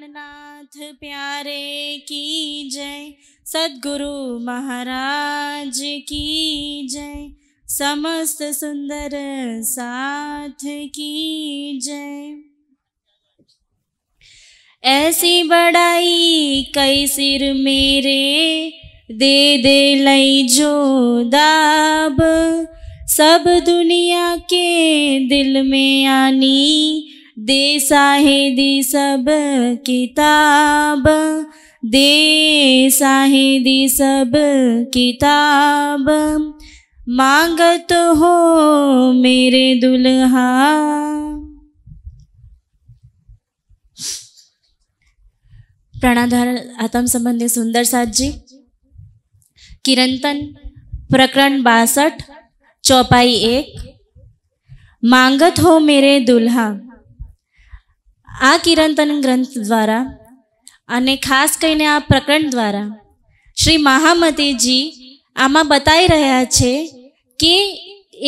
प्राणनाथ प्यारे की जय। सद्गुरु महाराज की जय। समस्त सुंदर साथ की जय। ऐसी बड़ाई कई सिर मेरे दे लई जो दाब, सब दुनिया के दिल में आनी दे साहेदी सब किताब, दे साहेदी सब किताब। मांगत हो मेरे दुल्हा। प्राणाधार आत्म संबंधी सुंदर साथ जी किरंतन प्रकरण 62 चौपाई 1 मांगत हो मेरे दुल्हा। आ किरंतन ग्रंथ द्वारा अने खास कहीने आ प्रकरण द्वारा श्री महामती जी आमा बताई रह्या छे के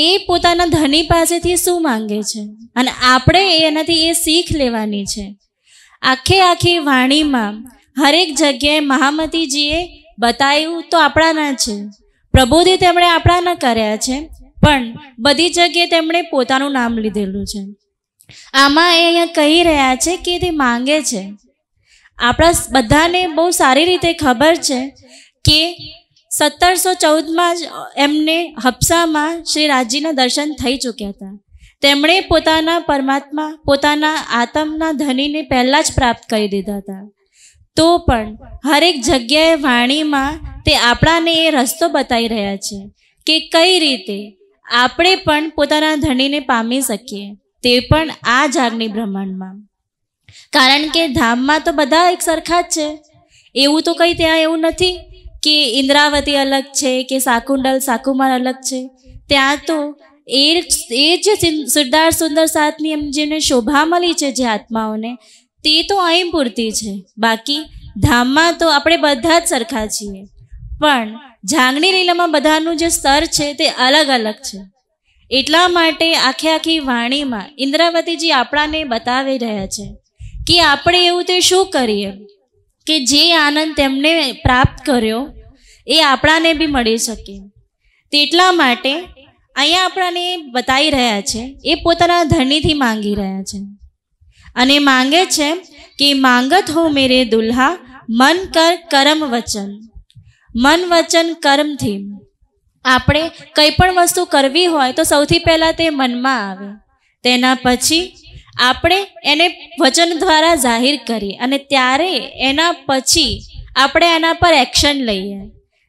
ए पोताना धनी पासेथी शुं मांगे छे अने आपणे एनाथी ए सीख लेवानी छे। आखे आखी वाणी में हर एक जगह महामती जीए बतायू तो अपना है प्रबोधे तेमणे अपना कर्या छे पण बधी जगह तेमणे पोतानु नाम लीधेलू है। आमा अहींया कही रह्या छे के ते मांगे छे। आपणा बधाने बहुत सारी रीते खबर है कि 1714 में एमने हप्सा में श्री राजीना दर्शन थई चूक्या था। तेमणे पोताना परमात्मा पोताना आत्मना धनी ने पहला ज प्राप्त करी दीधा था। तो पण हर एक जगह वाणी में ते आपणाने ए रस्तो बताई रह्या छे के कई रीते आपणे पण पोताना धनी ने पामी सकीए ते पण आ जागनी ब्रह्मांड में। कारण के धाम में तो बधा एक सरखा ज छे एवं तो कई त्यां एवं नथी के इंद्रावती अलग छे के साकुंडल साकुमार अलग छे। त्यां तो सिद्धार सुंदर साथनी जेने शोभा मळी छे जे आत्माओने ते तो अहीं पूरती छे। बाकी धाममां तो आपणे बधा ज सरखा छीए पण जागणी लीलामां बधानुं जे स्तर छे ते अलग अलग छे। एटला माटे आखे आखी वाणीमां इंद्रावतीजी आपणाने बतावी रह्या छे के आपणे एवुं ते शुं करीए के जे आनंद तेमणे प्राप्त कर्यो ए आपणाने बी मळी शके। तेटला माटे अहींया आपणाने बताई रह्या छे ए पोताना धनीथी मांगी रह्या छे अने मांगे छे कि मांगत हो मेरे दुल्हा मन कर कर्म वचन। मन वचन कर्म थी आपणे कई पण वस्तु करवी होय तो सौथी पहेला ते मनमा आवे तेना पछी आपणे एने वचन द्वारा जाहिर करी अने त्यारे एना पछी आपणे एना पर एक्शन लईए।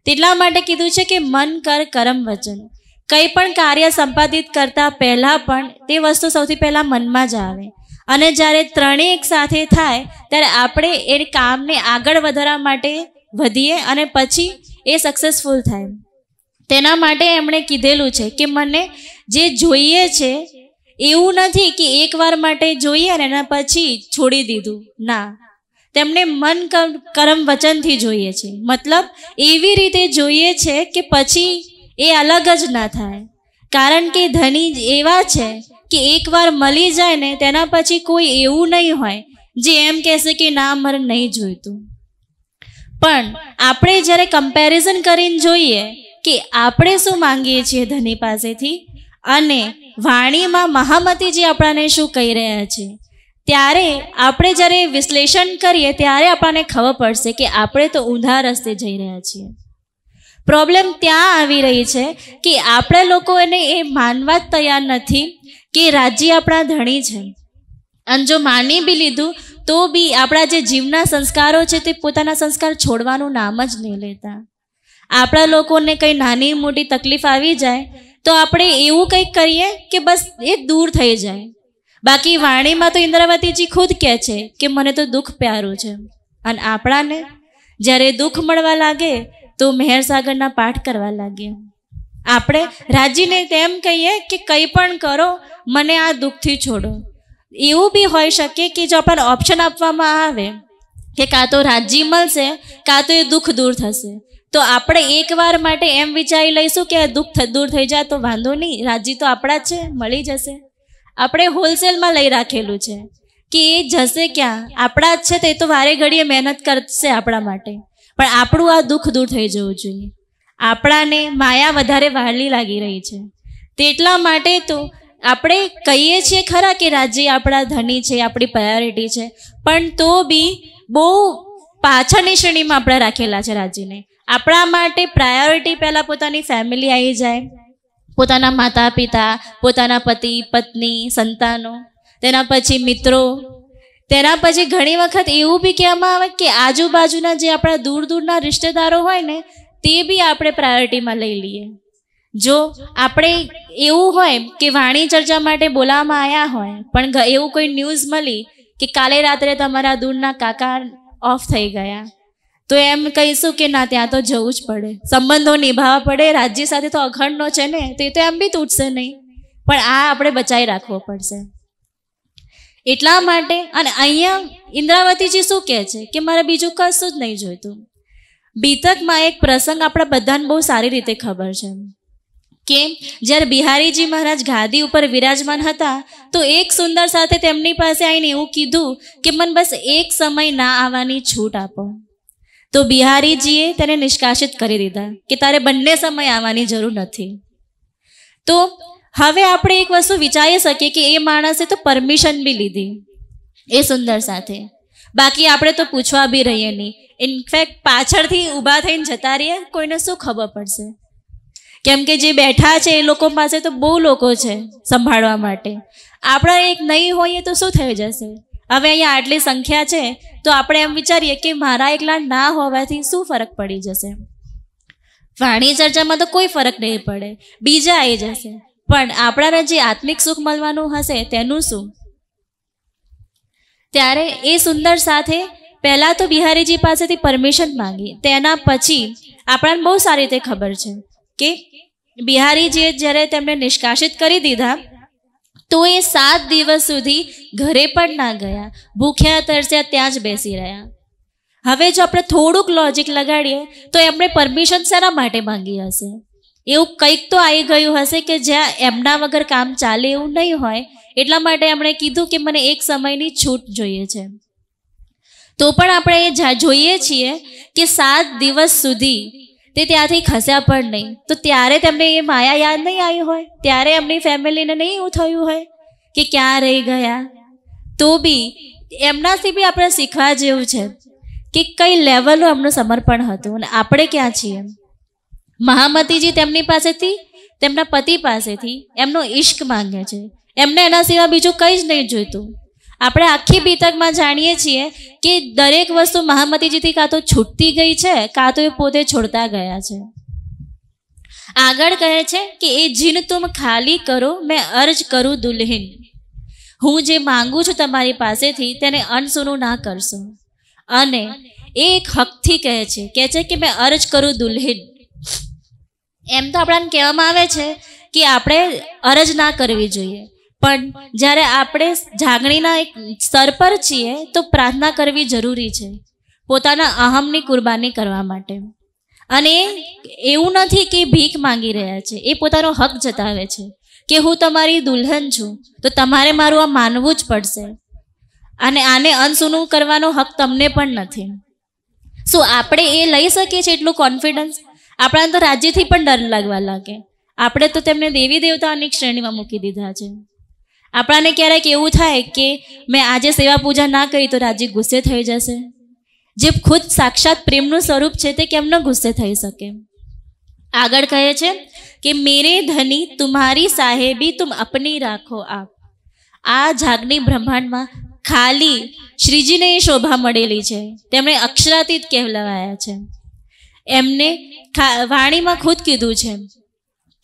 तेटला माटे कीधुं छे के मन कर कर्म वचन। कई पण कार्य संपादित करता पहला पण ते वस्तु सौथी पहला मन में ज आवे अने ज्यारे त्रणे एक साथे थाय त्यारे आपणे ए कामने आगळ वधारवा माटे वधीए अने पछी ए सक्सेसफुल थाय। तेना माटे एमणे कीधेलुं छे के मने जे जोईए छे एवुं नथी के एकवार माटे जोईए अने एना पछी छोडी दीधुं ना। तेमणे मन कर्म वचनथी जोईए छे मतलब एवी रीते जोईए छे के पछी ए अलग ज ना थाय। कारण के धनी एवा छे कि एक बार मली जाए ने तेना पछी कोई एवं नहीं होय जे एम कहेशे कि ना मर नहीं जोईतुं। पण आपणे ज्यारे कम्पेरिजन करीने जोईए कि आपणे शुं मांगीए छीए धनी पासेथी अने वाणीमां महामतीजी आपणाने शुं कही रह्या छे त्यारे आपणे ज्यारे विश्लेषण करीए त्यारे आपणाने खबर पड़शे कि आपणे तो ऊंधा रस्ते जई रह्या छीए। प्रॉब्लम त्या आवी रही है कि आपणे लोको एने ए मानवा तैयार नहीं कि राजी अपना धनी है अने जो मानी भी लीधु तो भी अपना जे जीवना संस्कारों है ते पोताना संस्कार छोड़वानुं नाम ज नहीं लेता। आपणा लोकोने कई नानी मोटी तकलीफ आवी जाए तो आपणे एवुं कंईक करीए कि बस ए दूर थई जाए। बाकी वाणी में तो इंद्रावती जी खुद कहे छे कि मने तो दुख प्यारू छे अने आपणाने ज्यारे दुख मळवा लागे तो मेहर सागर ना पाठ करवा लगे। आपणे राजी ने तेम कहीए कि कई पण करो मने आ दुख थी छोड़ो। एवं भी होई शके कि जो अपन ऑप्शन आपवामां आवे के का तो राजी मळशे का तो ए दुख दूर थशे तो आपणे एकवार माटे एम विचारी लईशुं कि दुख दूर थई जाए तो वांधो नहीं राजी तो आपणा ज छे मळी जशे। आपणे होलसेल मां लई राखेलुं छे कि जसे क्या आपड़ा ज तो वारे घड़ीए मेहनत करशे आपड़ा माटे, पण आपणुं आ दुख दूर थई जवुं जोईए। आपणाने माया वधारे वहाली लागी रही छे, तेटला माटे तो आपणे कहीए छीए खरा कि राज्य आपड़ा धनी छे, आपणी प्रायोरिटी छे, पण तो बी बहु पाछळनी श्रेणीमां आपणे राखेला छे राज्यने। आपड़ा माटे प्रायोरिटी पहला पोतानी फेमिली आई जाए, पोताना माता पिता, पोताना पति पत्नी, संतानो, तेना पछी मित्रों, तेना पछी घणी वखत एवुं भी कहेवामां आवे के आजुबाजुना जे आपड़ा दूर दूरना रिश्तेदारो होय ने ते भी आपणे प्रायोरिटीमां लई लीए। जो आपणे एवुं होय के वाणी चर्चा माटे बोलाववामां आव्या होय पण एवुं कोई न्यूज़ मळी के काले रात्रे तमारा दूरना काका ऑफ थई गया, तो एम कहीशुं कि ना त्यां तो जवुं ज पड़े, संबंधों निभावा पड़े, राज्य साथे तो अखंडनो छे ने, तो एम भी तूटशे नहीं, पण आ आपणे बचाई राखवो पड़शे। एटला माटे अने अहींया इंद्रावतीजी शुं कहे छे कि मारे बीजुं कशुं ज नहीं जोईतुं। बीतक मां एक प्रसंग आपणा बधाने बहु सारी रीते खबर छे के ज्यारे बिहारीजी महाराज गादी उपर विराजमान हता तो एक सुंदर साथे तेमनी पासे आवीने एवुं कीधुं कि मने बस एक समय ना आवानी छूट आपो। तो बिहारीजीए तेने निष्कासित करी दीधा कि तारे बंने समय आवानी जरूर नथी। तो हवे आपणे एक वस्तु विचारी सकीए कि ए माणसे तो परमिशन भी लीधी ए सुंदर साथे, बाकी आपणे तो पूछवा भी रहीए नहीं। इनफेक्ट पाछळथी ऊभा थईने जता रहीए, कोईने शुं खबर पड़शे, केम के जे बैठा छे ए लोको पासे तो बहु लोको छे संभाळवा माटे, आपणे एक नहीं होईए तो शुं थई जशे। हवे अहींया आटली संख्या छे तो आपणे एम विचारीए कि मारा एकला ना होवाथी शुं फरक पड़ी जशे, वाणी चर्चामां तो कोई फरक नहीं पड़े, बीजा आई जशे, पण आपणाने जे आत्मिक सुख मळवानुं हशे तेनुं शुं? त्यारे ए सुंदर साथे पहला तो बिहारीजी पासेथी परमिशन मांगी, तेना पछी आपणाने बहु सारी रीते खबर छे कि बिहारीजीए ज्यारे तेमणे निष्कासित करी दीधा तो ये 7 दिवस सुधी घरे पर ना गया, भूख्या तरस्या त्यां ज बेसी रह्या। हवे जो आपणे थोड़ुंक लॉजिक लगाड़ीए तो एमणे परमिशन शाना माटे मांगी हशे? एवुं कंईक तो आई गयुं हशे कि ज्यां एमना वगर काम चाले एवुं नहीं होय, एटला माटे एमणे कीधुं कि मने एक समयनी छूट जोईए छे। तो पण आपणे जोईए छीए कि 7 दिवस सुधी ते त्यांथी खस्या पण नहीं, तो त्यारे तेमने ये माया याद नहीं आई होय, त्यारे एमनी फेमिली ने नहीं थयुं होय कि क्यां रही गया। तो भी एमनाथी भी आपणे शीखवा जेवुं छे कि कई लेवलनुं एमनुं समर्पण हतुं अने आपणे क्यां छीए। महामतीजी तेमनी पासेथी, तेमना पति पासेथी एमनो इश्क मांगे छे, एमने एना सिवा बीजुं कंई ज नहीं जोईतुं। આપણે આખી બીતકમાં જાણીએ છીએ કે દરેક વસ્તુ મહામતીજીથી કાં તો છૂટતી ગઈ છે કાં તો એ પોતે છોડતા ગયા છે। આગળ કહે છે કે એ જીન તુમ ખાલી કરો મેં અર્જ કરું દુલ્હીન, હું જે માંગુ છું તમારી પાસેથી તેને અનસુનું ના કરશો। અને એ એક હકથી કહે છે કે મેં અર્જ કરું દુલ્હીન। એમ તો આપણને કહેવામાં આવે છે કે આપણે અરજ ના કરવી જોઈએ, पण જ્યારે આપણે જાગણીના એક સ્તર પર છીએ તો પ્રાર્થના કરવી જરૂરી છે પોતાના અહમની કુરબાની કરવા માટે। અને એવું નથી કે ભીખ માંગી રહ્યા છે, એ પોતાનો હક જતાવે છે કે હું તમારી દુલ્હન છું તો તમારે મારું આ માનવું જ પડશે, અને આને અનસુનું કરવાનો હક તમને પણ નથી। શું આપણે એ લઈ શકીએ છીએ એટલું કોન્ફિડન્સ? આપણને તો રાજ્યથી પણ ડર લાગવા લાગે, આપણે તો તેમને દેવી દેવતાની શ્રેણીમાં મૂકી દીધા છે। आपणाने क्यारेक एवुं थाय के मैं आजे सेवा पूजा ना करी तो राजी गुस्से थई जशे, जे खुद साक्षात प्रेमनुं स्वरूप छे ते केमनो गुस्से थई शके। आगळ कहे छे कि मेरे धनी तुम्हारी साहेबी तुम अपनी राखो आप। आ जागनी ब्रह्मांडमां खाली श्रीजीने शोभा मळेली छे, तेमणे अक्षरातीत कहेवाया छे। एमणे वाणीमां खुद कीधुं छे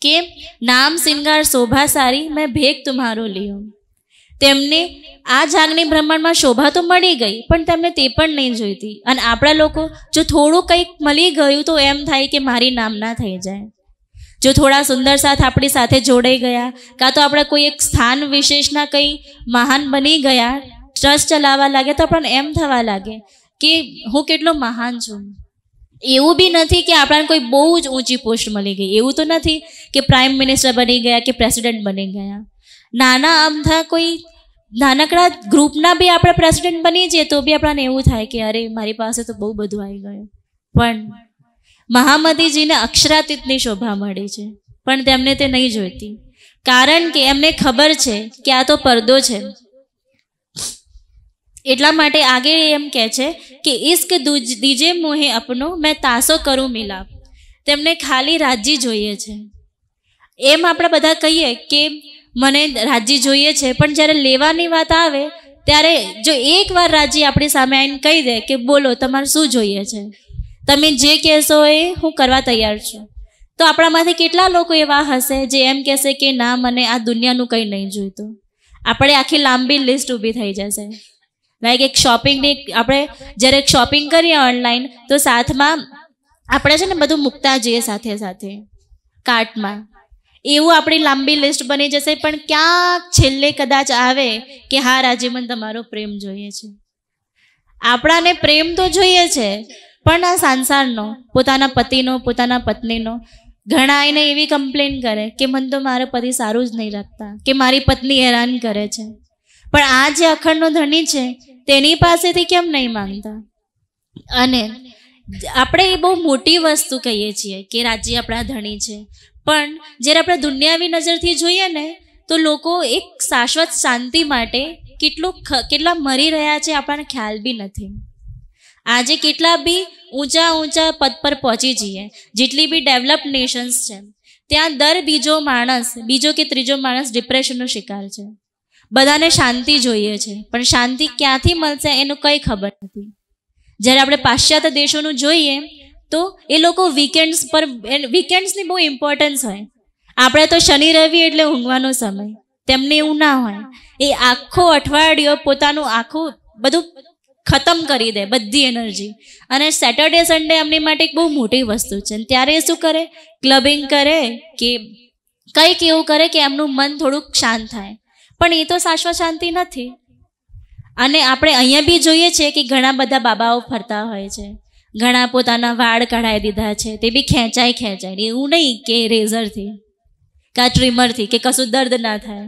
के नाम सिंगार शोभा सारी मैं भेग तुम्हारो लियो। तेमने आ जागनी ब्रह्मांड में शोभा तो मड़ी गई पण तेमने ते पण नहीं जोईती। अने आपड़ा लोको जो थोड़ो कंईक मळी गयुं तो एम थाय के मारी नामना थई जाए। जो थोड़ा सुंदर साथ आपणी साथे जोड़ाई गया का तो आपड़ा कोई एक स्थान विशेषना कई महान बनी गया, ट्रस्ट चलावा लगे तो आपणे एम थवा लगे कि हूँ केटलो महान छूं। एवं भी नहीं कि आपने कोई बहुत ऊंची पोस्ट मिली गई, एवं तो नहीं कि प्राइम मिनिस्टर बनी गया कि प्रेसिडेंट बनी गया। नाना अमथा कोई નાનકડા ગ્રુપના બી આપણે પ્રેસિડેન્ટ બની જઈએ તો બી આપણને એવું થાય કે અરે મારી પાસે તો બહુ બધું આવી ગયું, પણ મહામતીજીને અક્ષરાતીતની શોભા મળી છે પણ તેમને તે નહીં જોઈતી, કારણ કે એમને ખબર છે કે આ તો પડદો છે. એટલા માટે આગે એમ કહે છે કે ઇશ્ક દીજે મોહે અપનો મેં તાસો કરું મિલાપ, તેમને ખાલી રાજી જોઈએ છે. એમ આપણે બધા કહીએ કે મને રાજી જોઈએ છે, પણ જ્યારે લેવાની વાત આવે ત્યારે જો એકવાર રાજી આપણી સામે આવીને કહી દે કે બોલો તમારે શું જોઈએ છે, તમે જે કહેશો એ હું કરવા તૈયાર છું, તો આપણામાંથી કેટલા લોકો એવા હશે જે એમ કહેશે કે ના મને આ દુનિયાનું કંઈ નહીં જોઈતું. આપણે આખી લાંબી લિસ્ટ ઊભી થઈ જશે. લાઈક એક શોપિંગની આપણે જ્યારે શોપિંગ કરીએ ઓનલાઈન તો સાથમાં આપણે છે ને બધું મૂકતા જઈએ સાથે સાથે કાર્ટમાં, એવું આપણી લાંબી લિસ્ટ બની જશે, પણ ક્યાંક છેલ્લે કદાચ આવે કે હા રાજી મને તમારો પ્રેમ જોઈએ છે. આપણાને પ્રેમ તો જોઈએ છે પણ આ સંસારનો, પોતાના પતિનો, પોતાના પત્નીનો. ઘણા એને એવી કમ્પ્લેન કરે કે મને તો મારા પતિ સારું જ નહીં રાખતા, કે મારી પત્ની હેરાન કરે છે, પણ આ જે અખંડનો ધણી છે તેની પાસેથી કેમ નહીં માંગતા? અને આપણે એ બહુ મોટી વસ્તુ કહીએ છીએ કે રાજી આપણા ધણી છે, પણ જ્યારે આપણે દુનિયાવી નજરથી જોઈએ ને તો લોકો એક શાશ્વત શાંતિ માટે કેટલા મરી રહ્યા છે આપણને ખ્યાલ બી નથી. આજે કેટલા બી ઊંચા ઊંચા પદ પર પહોંચી જઈએ, જેટલી બી ડેવલપ નેશન્સ છે ત્યાં દર બીજો માણસ, બીજો કે ત્રીજો માણસ ડિપ્રેશનનો શિકાર છે. બધાને શાંતિ જોઈએ છે પણ શાંતિ ક્યાંથી મળશે એનું કંઈ ખબર નથી. જ્યારે આપણે પાશ્ચાત્ય દેશોનું જોઈએ તો એ લોકો વીકેન્ડ્સ પર, વીકેન્ડ્સની બહુ ઇમ્પોર્ટન્સ હોય. આપણે તો શનિ રવિ એટલે ઊંઘવાનો સમય, તેમને એવું ના હોય. એ આખો અઠવાડિયો પોતાનું આખું બધું ખતમ કરી દે, બધી એનર્જી, અને સેટરડે સન્ડે એમની માટે એક બહુ મોટી વસ્તુ છે. ત્યારે એ શું કરે? ક્લબિંગ કરે કે કંઈક એવું કરે કે એમનું મન થોડુંક શાંત થાય, પણ એ તો શાશ્વત શાંતિ નથી. અને આપણે અહીંયા બી જોઈએ છીએ કે ઘણા બધા બાબાઓ ફરતા હોય છે, ઘણા પોતાના વાળ કઢાવી દીધા છે, તે બી ખેંચાય, એવું નહીં કે રેઝરથી કે ટ્રીમરથી કે કશું દર્દ ના થાય.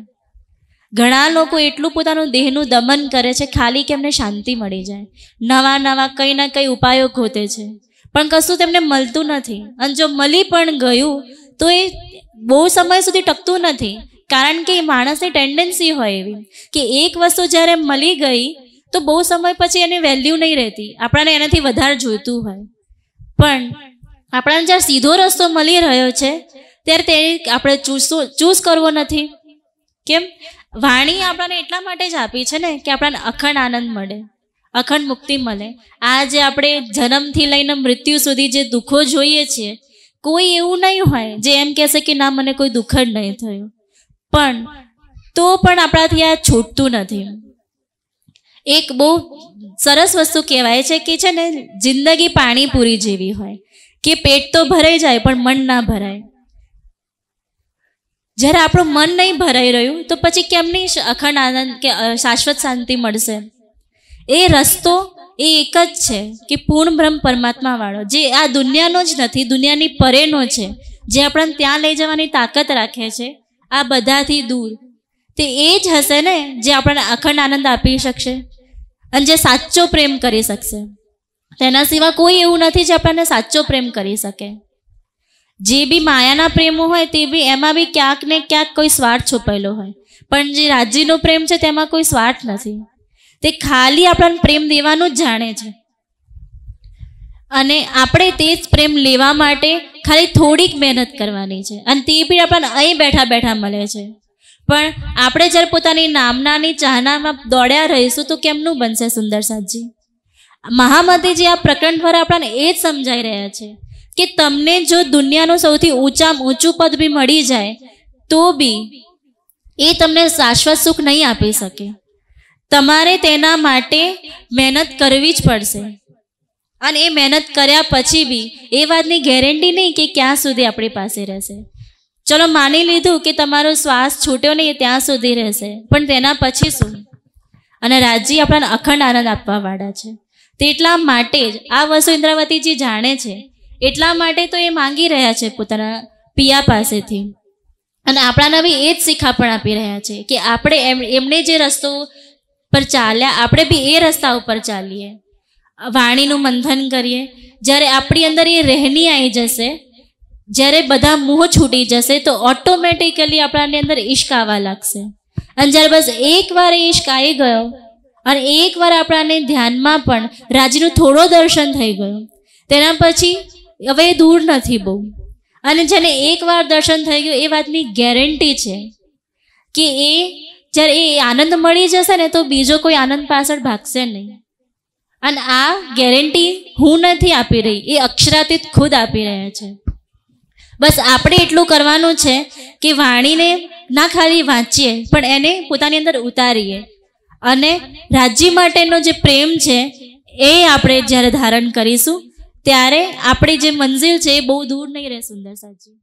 ઘણા લોકો એટલું પોતાનું દેહનું દમન કરે છે ખાલી કે એમને શાંતિ મળી જાય. નવા નવા કંઈ ના કંઈ ઉપાયો ખોતે છે પણ કશું તેમને મળતું નથી, અને જો મળી પણ ગયું તો એ બહુ સમય સુધી ટકતું નથી, કારણ કે માણસની ટેન્ડન્સી હોય એવી કે એક વસ્તુ જ્યારે મળી ગઈ તો બહુ સમય પછી એની વેલ્યુ નહીં રહેતી, આપણને એનાથી વધારે જોઈતું હોય. પણ આપણને જ્યારે સીધો રસ્તો મળી રહ્યો છે ત્યારે તે આપણે ચૂઝ કરવો નથી. કેમ? વાણી આપણને એટલા માટે જ આપી છે ને કે આપણને અખંડ આનંદ મળે, અખંડ મુક્તિ મળે. આ જે આપણે જન્મથી લઈને મૃત્યુ સુધી જે દુઃખો જોઈએ છીએ, કોઈ એવું નહીં હોય જે એમ કહેશે કે ના મને કોઈ દુઃખ જ નહીં થયું, પણ તો પણ આપણાથી આ છૂટતું નથી. એક બહુ સરસ વસ્તુ કહેવાય છે કે છે ને જિંદગી પાણીપુરી જેવી હોય કે પેટ તો ભરાઈ જાય પણ મન ના ભરાય. જ્યારે આપણું મન નહીં ભરાઈ રહ્યું તો પછી કેમની અખંડ આનંદ કે શાશ્વત શાંતિ મળશે? એ રસ્તો એ એક જ છે કે પૂર્ણ બ્રહ્મ પરમાત્મા વાળો, જે આ દુનિયાનો જ નથી, દુનિયાની પરેનો છે, જે આપણને ત્યાં લઈ જવાની તાકાત રાખે છે. આ બધાથી દૂર તે એ જ હશે ને જે આપણને અખંડ આનંદ આપી શકશે અને જે સાચો પ્રેમ કરી શકશે. તેના સિવાય કોઈ એવું નથી જે આપણને સાચો પ્રેમ કરી શકે. જે બી માયાના પ્રેમો હોય તે બી એમાં બી ક્યાંક ને ક્યાંક કોઈ સ્વાર્થ છુપાયેલો હોય, પણ જે રાજીનો પ્રેમ છે તેમાં કોઈ સ્વાર્થ નથી. તે ખાલી આપણને પ્રેમ દેવાનું જ જાણે છે, અને આપણે તે જ પ્રેમ લેવા માટે ખાલી થોડીક મહેનત કરવાની છે, અને તે બી આપણને અહીં બેઠા બેઠા મળે છે. પણ આપણે જ્યારે પોતાની નામનાની ચાહનામાં દોડ્યા રહીશું તો કેમનું બનશે? સુંદર સાજી મહામતીજી આ પ્રકરણ દ્વારા આપણને એ જ સમજાઈ રહ્યા છે કે તમને જો દુનિયાનું સૌથી ઊંચામાં ઊંચું પદ બી મળી જાય તો બી એ તમને શાશ્વત સુખ નહીં આપી શકે. તમારે તેના માટે મહેનત કરવી જ પડશે, અને એ મહેનત કર્યા પછી બી એ વાતની ગેરંટી નહીં કે ક્યાં સુધી આપણી પાસે રહેશે. ચલો માની લીધું કે તમારો શ્વાસ છૂટ્યો નહીં ત્યાં સુધી રહેશે, પણ તેના પછી શું? અને રાજી આપણને અખંડ આનંદ આપવાવાળા છે, તેટલા માટે જ આ વસુ ઇન્દ્રાવતીજી જાણે છે, એટલા માટે તો એ માંગી રહ્યા છે પોતાના પિયા પાસેથી. शिखापण आप रस्तो पर चाल्या आपणे भी ए रस्ता पर चालीए, वाणी नु मंथन करिए। ज्यारे आपणी अंदर ये रहनी आई जशे, ज्यारे बधा मोह छूटी जशे तो ऑटोमेटिकली आपणाने अंदर इश्क आवा लागशे। अने ज्यारे बस एक वार इश्क आई गयो और एक वार आपणाने ध्यानमां पण राजीनु थोड़ो दर्शन थई गयो तेना पछी हवे दूर नथी बहु। अने जेने एक वार दर्शन थई गयो ए वातनी गेरंटी छे कि ए जरे ए आनंद मळी जशे ने तो बीजो कोई आनंद पाछळ भागशे नहीं। अने आ गेरंटी हूँ नहीं आपी रही, ये अक्षरातीत खुद आपी रह्या छे। बस आपणे एटलुं करवानुं छे कि वाणी ने ना खाली वाँचीए पण एने पोतानी अंदर उतारीए अने राज्य माटेनो जे प्रेम छे ए आपणे ज्यारे धारण करीशुं त्यारे आपणी जे मंजिल छे बहु दूर नहीं रहे। सुंदर साजी।